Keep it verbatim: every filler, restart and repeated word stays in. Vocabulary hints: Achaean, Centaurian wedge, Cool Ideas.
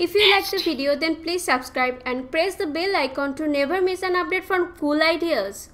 If you liked the video, then please subscribe and press the bell icon to never miss an update from Cool Ideas.